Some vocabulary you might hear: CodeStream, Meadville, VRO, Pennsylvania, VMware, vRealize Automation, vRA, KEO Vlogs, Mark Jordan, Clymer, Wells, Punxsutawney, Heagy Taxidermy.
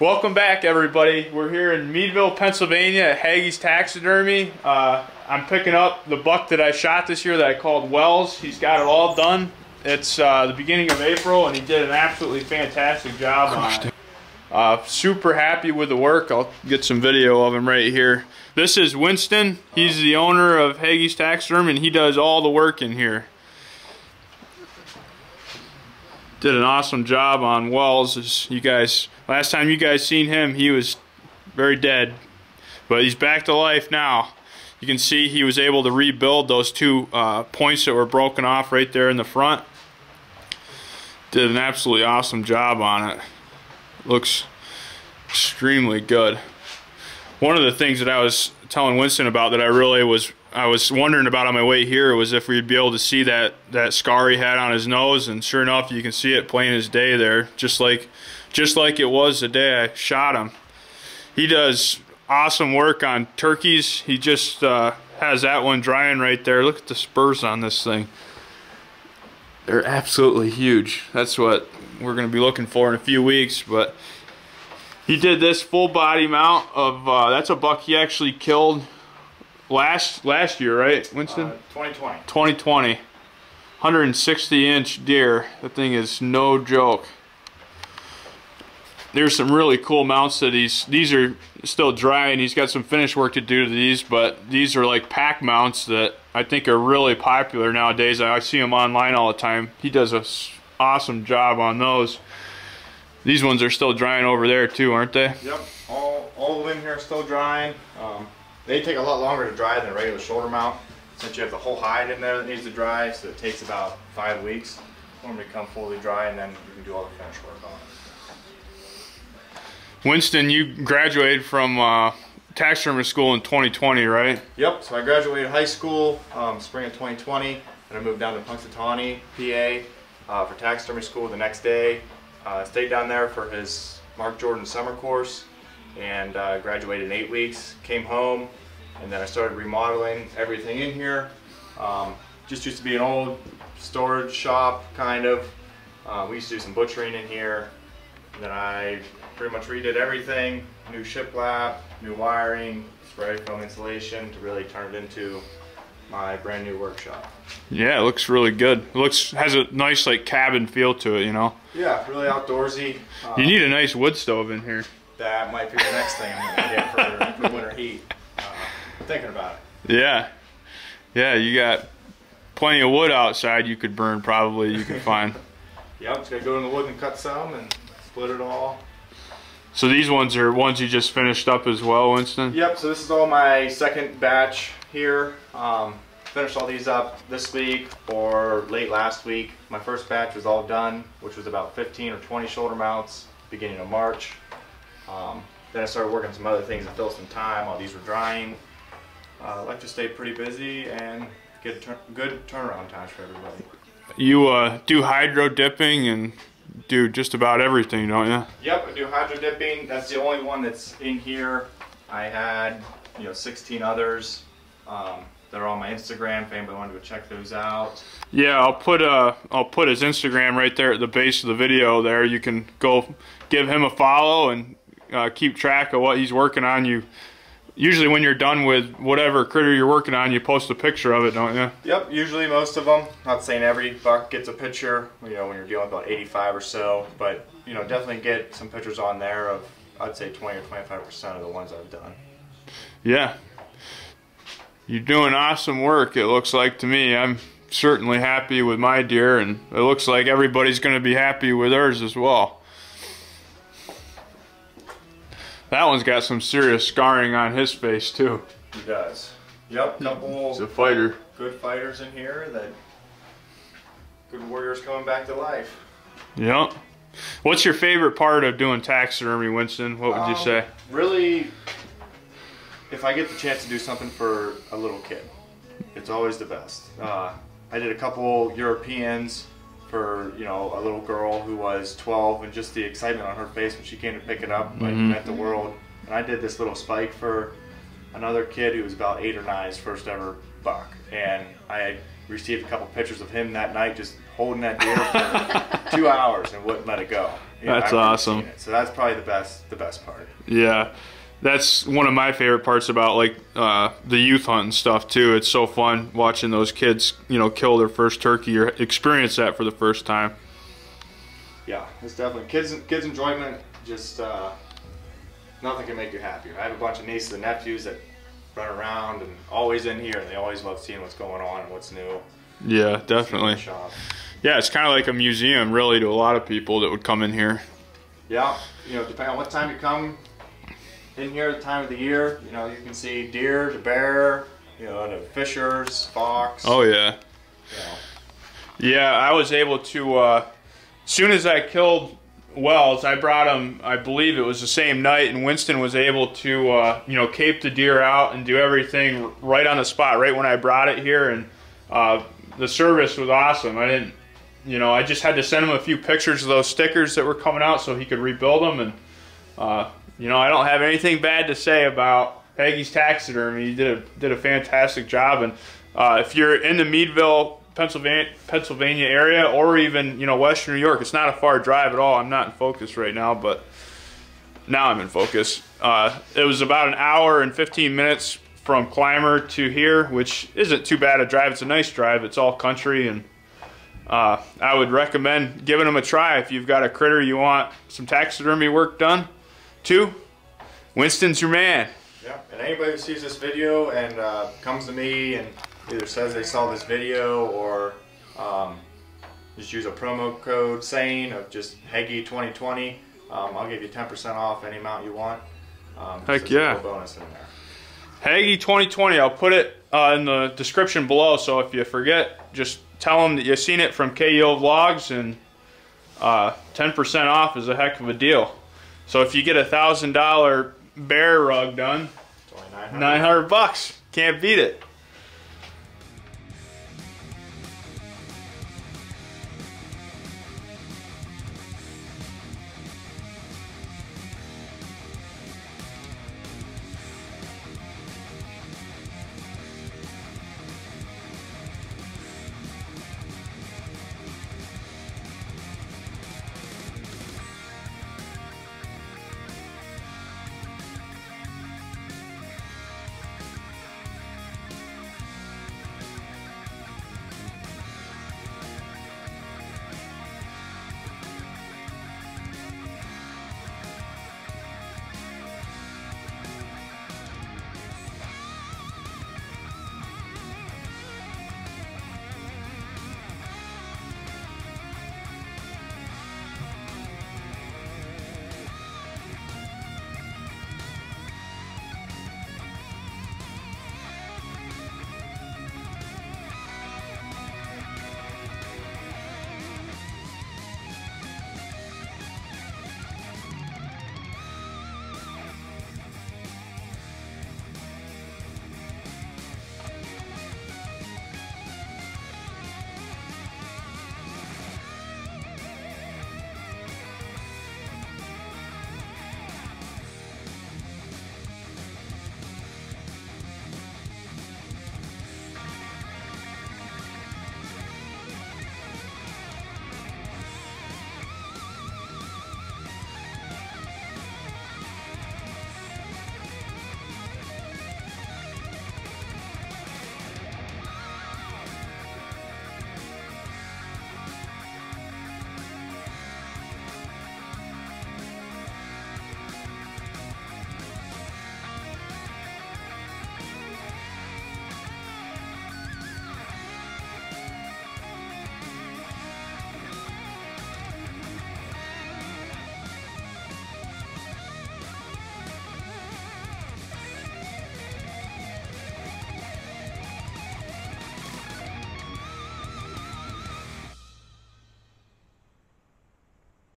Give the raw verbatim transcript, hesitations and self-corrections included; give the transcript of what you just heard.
Welcome back, everybody. We're here in Meadville, Pennsylvania at Heagy's Taxidermy. Uh, I'm picking up the buck that I shot this year that I called Wells. He's got it all done. It's uh, the beginning of April, and he did an absolutely fantastic job on it. Uh, super happy with the work. I'll get some video of him right here. This is Winston. He's the owner of Heagy's Taxidermy, and he does all the work in here. Did an awesome job on Wells. As you guys, last time you guys seen him, he was very dead, but he's back to life now. You can see he was able to rebuild those two uh, points that were broken off right there in the front. Did an absolutely awesome job on it. Looks extremely good. One of the things that I was telling Winston about that I really was I was wondering about on my way here was if we'd be able to see that that scar he had on his nose, and sure enough, you can see it plain as day there, just like just like it was the day I shot him. He does awesome work on turkeys. He just uh, has that one drying right there. Look at the spurs on this thing. They're absolutely huge. That's what we're going to be looking for in a few weeks. But he did this full body mount of uh, that's a buck he actually killed last last year, right, Winston? Uh, twenty twenty. twenty twenty, one hundred sixty inch deer. That thing is no joke. There's some really cool mounts that he's, these are still dry and he's got some finish work to do to these, but these are like pack mounts that I think are really popular nowadays. I see them online all the time. He does an awesome job on those. These ones are still drying over there too, aren't they? Yep, all, all the limb here are still drying. Um, they take a lot longer to dry than a regular shoulder mount, since you have the whole hide in there that needs to dry, so it takes about five weeks for them to come fully dry, and then you can do all the finish work on it. Winston, you graduated from uh, taxidermy school in twenty twenty, right? Yep, so I graduated high school um, spring of twenty twenty, and I moved down to Punxsutawney, P A uh, for taxidermy school the next day. Uh, stayed down there for his Mark Jordan summer course, and uh, graduated in eight weeks, came home, and then I started remodeling everything in here. Um, just used to be an old storage shop, kind of. Uh, we used to do some butchering in here, and then I pretty much redid everything, new shiplap, new wiring, spray foam insulation to really turn it into my brand new workshop. Yeah, it looks really good. It looks, has a nice like cabin feel to it, you know? Yeah, really outdoorsy. Um, you need a nice wood stove in here. That might be the next thing I'm gonna get for, for winter heat. Uh, I'm thinking about it. Yeah, yeah, you got plenty of wood outside you could burn probably, you could find. Yep, just gotta go in the wood and cut some and split it all. So these ones are ones you just finished up as well, Winston? Yep, so this is all my second batch here. Um, finished all these up this week or late last week. My first batch was all done, which was about fifteen or twenty shoulder mounts, beginning of March. Um, then I started working some other things to fill some time while these were drying. Uh, I like to stay pretty busy and get tur good turnaround times for everybody. You uh, do hydro dipping and do just about everything, don't you? Yep, I do hydro dipping. That's the only one that's in here. I had, you know, sixteen others. Um, they're on my Instagram. If anybody wanted to check those out. Yeah, I'll put uh, I'll put his Instagram right there at the base of the video. There, you can go give him a follow and uh, keep track of what he's working on. You usually, when you're done with whatever critter you're working on, you post a picture of it, don't you? Yep, usually most of them. Not saying every buck gets a picture, you know, when you're dealing with about eighty-five or so, but, you know, definitely get some pictures on there of, I'd say, twenty or twenty-five percent of the ones I've done. Yeah. You're doing awesome work, it looks like to me. I'm certainly happy with my deer, and it looks like everybody's going to be happy with theirs as well. That one's got some serious scarring on his face too. He does. Yep, couple. He's a fighter. Good fighters in here. That good warriors coming back to life. Yep. What's your favorite part of doing taxidermy, Winston? What would um, you say? Really, if I get the chance to do something for a little kid, it's always the best. Uh, I did a couple Europeans for, you know, a little girl who was twelve, and just the excitement on her face when she came to pick it up, like, mm-hmm. meant the world. And I did this little spike for another kid who was about eight or nine's first ever buck, and I received a couple pictures of him that night just holding that deer two hours and wouldn't let it go. You that's know, awesome. So that's probably the best the best part. Yeah. That's one of my favorite parts about like uh, the youth hunt and stuff too. It's so fun watching those kids, you know, kill their first turkey or experience that for the first time. Yeah, it's definitely kids. Kids' enjoyment, just uh, nothing can make you happier. I have a bunch of nieces and nephews that run around and always in here, and they always love seeing what's going on and what's new. Yeah, definitely. Yeah, it's kind of like a museum, really, to a lot of people that would come in here. Yeah, you know, depending on what time you come in here, the time of the year, you know, you can see deer, the bear, you know, the fishers, fox. Oh yeah. You know. Yeah, I was able to. Uh, as soon as I killed Wells, I brought him. I believe it was the same night, and Winston was able to, uh, you know, cape the deer out and do everything right on the spot, right when I brought it here, and uh, the service was awesome. I didn't, you know, I just had to send him a few pictures of those stickers that were coming out so he could rebuild them and. Uh, You know, I don't have anything bad to say about Heagy's Taxidermy. You did a did a fantastic job, and uh, if you're in the Meadville, Pennsylvania, Pennsylvania area, or even you know Western New York, it's not a far drive at all. I'm not in focus right now, but now I'm in focus. Uh, it was about an hour and fifteen minutes from Clymer to here, which isn't too bad a drive. It's a nice drive. It's all country, and uh, I would recommend giving them a try if you've got a critter you want some taxidermy work done. Two, Winston's your man. Yeah, and anybody who sees this video and uh, comes to me and either says they saw this video or um, just use a promo code saying of just Heagy twenty twenty, um, I'll give you ten percent off any amount you want. Um, Heck yeah. A bonus in there. Heagy twenty twenty, I'll put it uh, in the description below, so if you forget, just tell them that you've seen it from K E O Vlogs, and uh, ten percent off is a heck of a deal. So if you get a thousand dollar bear rug done, nine hundred bucks. Can't beat it.